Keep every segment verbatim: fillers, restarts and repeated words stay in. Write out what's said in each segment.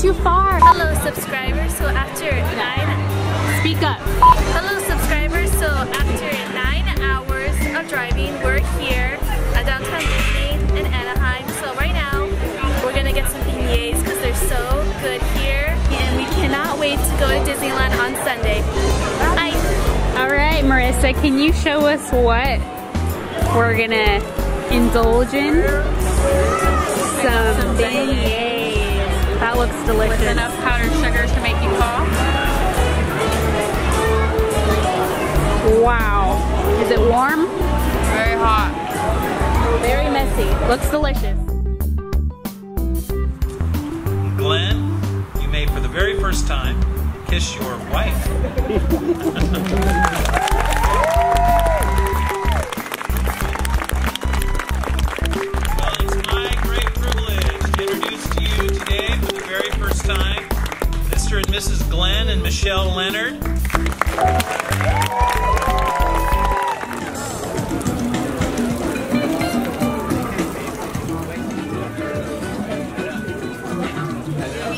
too far. Hello subscribers, so after nine... Speak up. Hello subscribers, so after nine hours of driving, we're here at Downtown Disney in Anaheim. So right now, we're gonna get some beignets because they're so good here. And we cannot wait to go to Disneyland on Sunday. Bye! Alright Marissa, can you show us what we're gonna indulge in? Some, some beignets. That looks delicious. With enough powdered sugar to make you fall. Wow. Is it warm? Very hot. Very messy. Looks delicious. Glenn, you may for the very first time kiss your wife. Missus Glenn and Michelle Leonard. You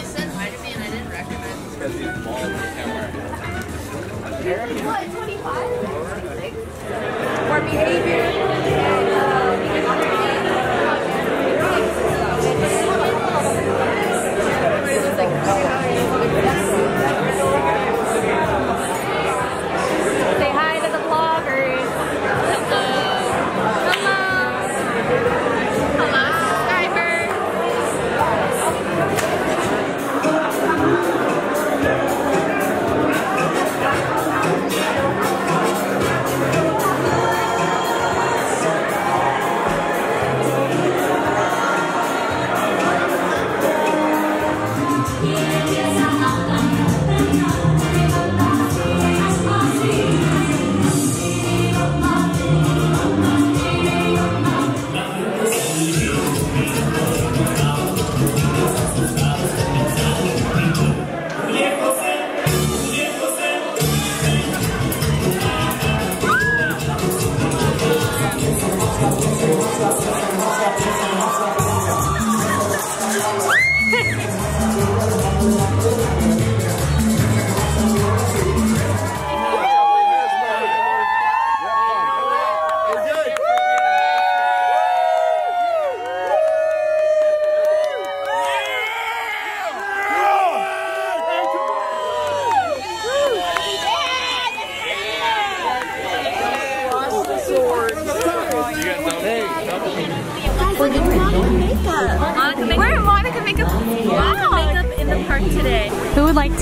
said hi to me and I didn't recognize it. What, twenty-five? twenty-six? Or behavior.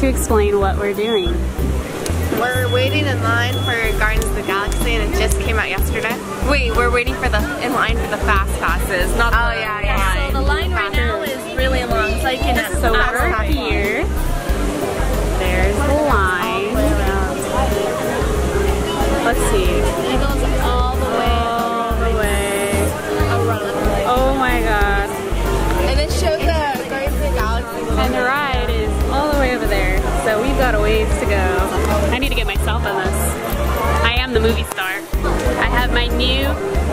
To explain what we're doing. We're waiting in line for Guardians of the Galaxy and it just came out yesterday. Wait, we're waiting for the in line for the fast passes, not oh, the yeah, yeah. line. So the line right now is really long, so I cannot so we're here. There's the line. Let's see. It goes all the way. All the way. Oh my god. And it shows the Guardians of the Galaxy. And the ride. So we've got a ways to go. I need to get myself on this. I am the movie star. I have my new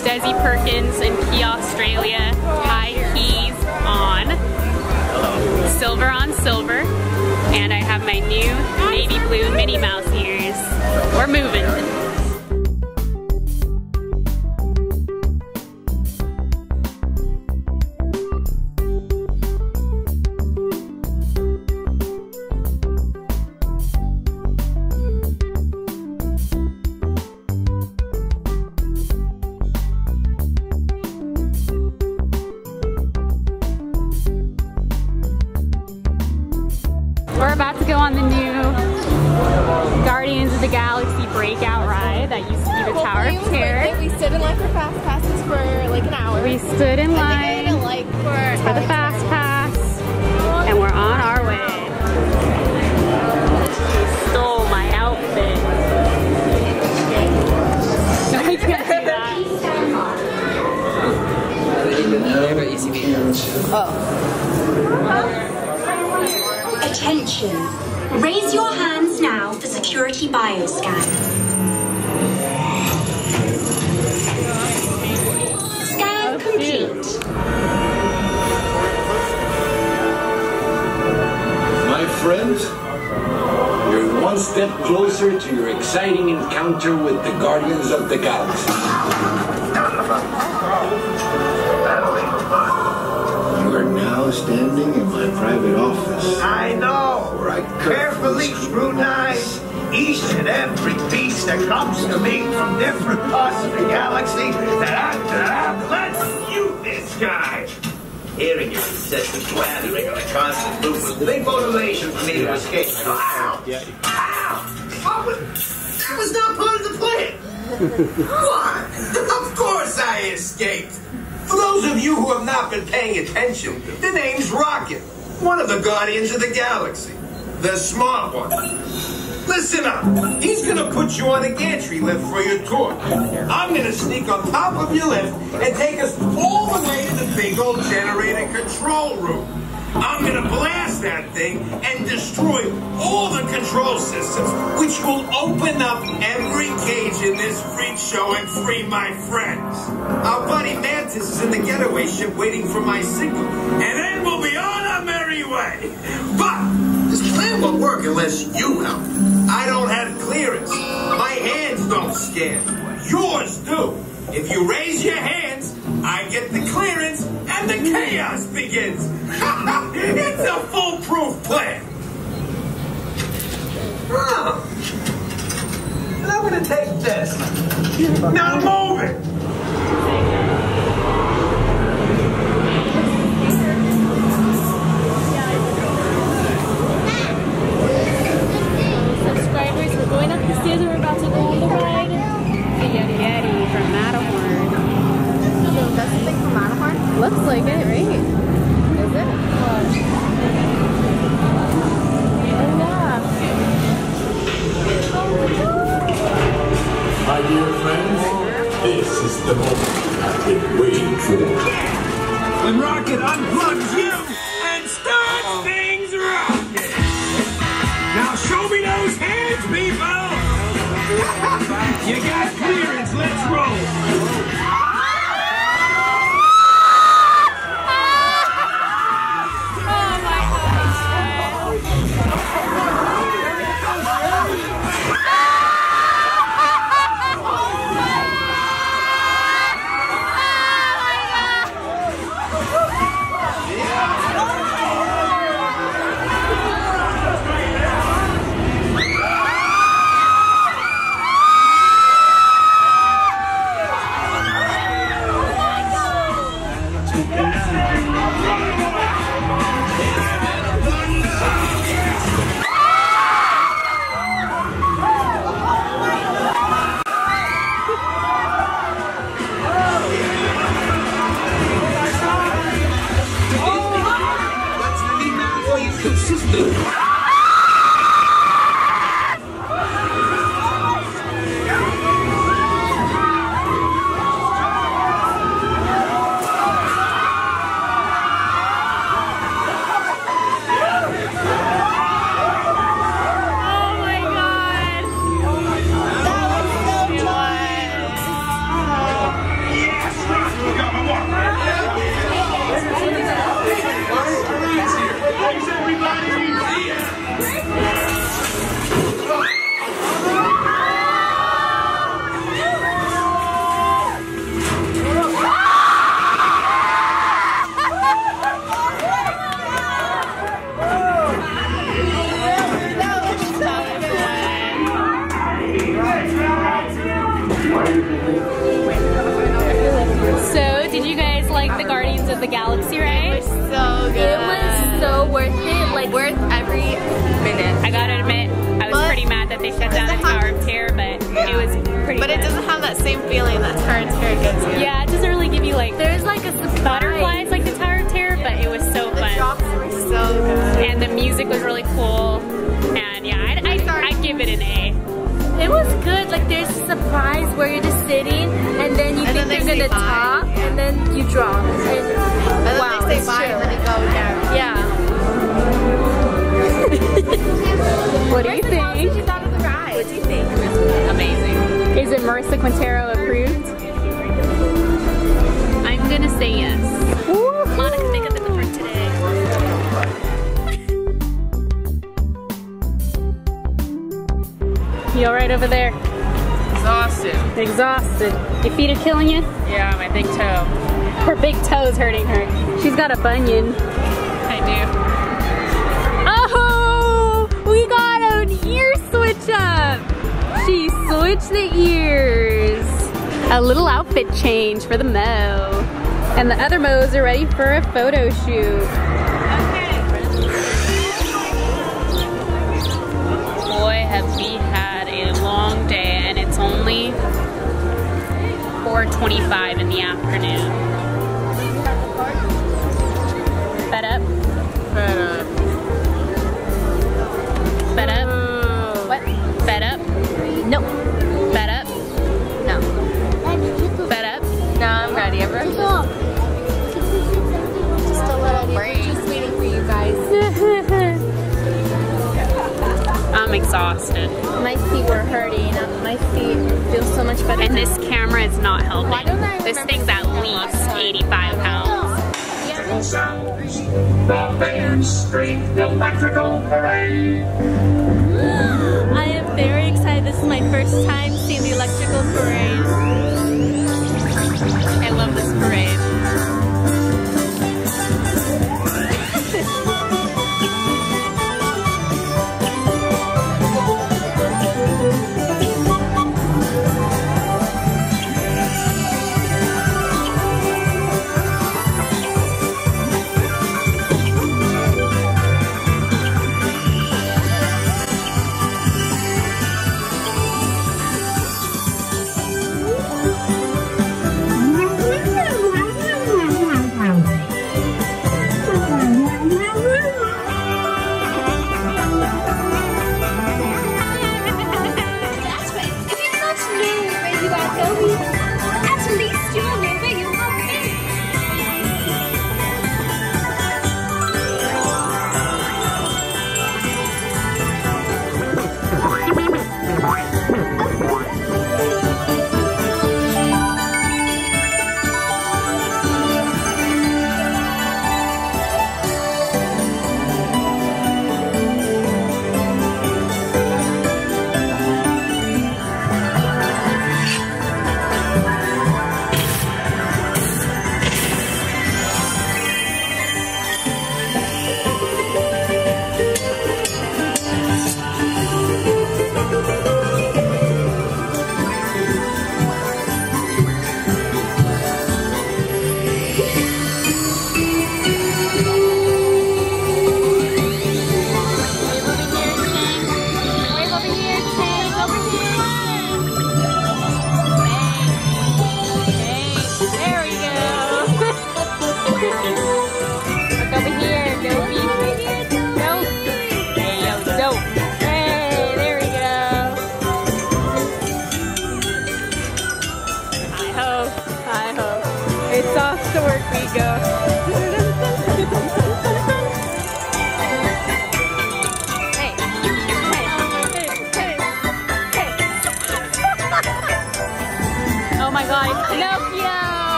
Desi Perkins and Key Australia high heels on. Silver on silver. And I have my new navy blue Minnie Mouse ears. We're moving. We're about to go on the new Guardians of the Galaxy breakout ride that used to be the well, Tower of Terror. We stood in line for fast passes for like an hour. We stood in line for, for the fast pass, and we're on our way. She stole my outfit. I can't do that. Oh. Attention. Raise your hands now for security bioscan. Scan complete. step closer to your exciting encounter with the Guardians of the Galaxy. You are now standing in my private office. I know. Where I carefully scrutinize each and every piece that comes to me from different parts of the galaxy. That I, that I, let's you this guy. Hearing your incessant blathering on a constant loop was a big motivation for me to escape. Ow! Ow! That was not part of the plan! What? Of course I escaped! For those of you who have not been paying attention, the name's Rocket, one of the Guardians of the Galaxy. The smart one. Listen up. He's gonna put you on a gantry lift for your tour. I'm gonna sneak on top of your lift and take us all the way to the big old generator control room. I'm gonna blast that thing and destroy all the control systems, which will open up every cage in this freak show and free my friends. Our buddy Mantis is in the getaway ship waiting for my signal, and then we'll be on our merry way. But this plan won't work unless you help. I don't have clearance. My hands don't scan. Yours do. If you raise your hands, I get the clearance and the chaos begins. It's a foolproof plan. Oh. And I'm gonna take this. Now move it. Going up the stairs, we're about to go on the ride. The Yeti Yeti from Matterhorn. So that's the thing from Matterhorn? Looks like it, right? Is it? Oh, yeah. Oh. My dear friends, this is the moment I've been waiting for. When Rocket unplugs you and starts things rocking. Now show me those hands. People! You got clearance, let's roll! Oh my gosh! Marissa Quintero approved? I'm gonna say yes. Ooh. Monica, they got the different today. right over there? Exhausted. Exhausted. Your feet are killing you? Yeah, my big toe. Her big toe's hurting her. She's got a bunion. I do. Oh! We got an ear switch up! She switched the ears. A little outfit change for the Mo. And the other Mo's are ready for a photo shoot. Okay. Boy, have we had a long day. Only four twenty-five in the afternoon. Fed up? Fed up. Fed up? Uh, what? Fed up? No. Fed up? No. Fed up? No, I'm ready. Ever? Just a little break. Just waiting for you guys. I'm exhausted. My feet were hurting. My feet feel so much better. And now. This camera is not helping. Why don't I this thing's at least eighty-five pounds. Electrical sounds, the fans scream, electrical parade. I am very excited. This is my first time seeing the electrical parade. I love this parade.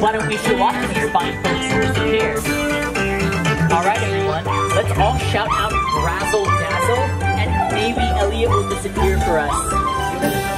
Why don't we show off to these fine folks who are here? Alright everyone, let's all shout out Razzle Dazzle and maybe Elliot will disappear for us.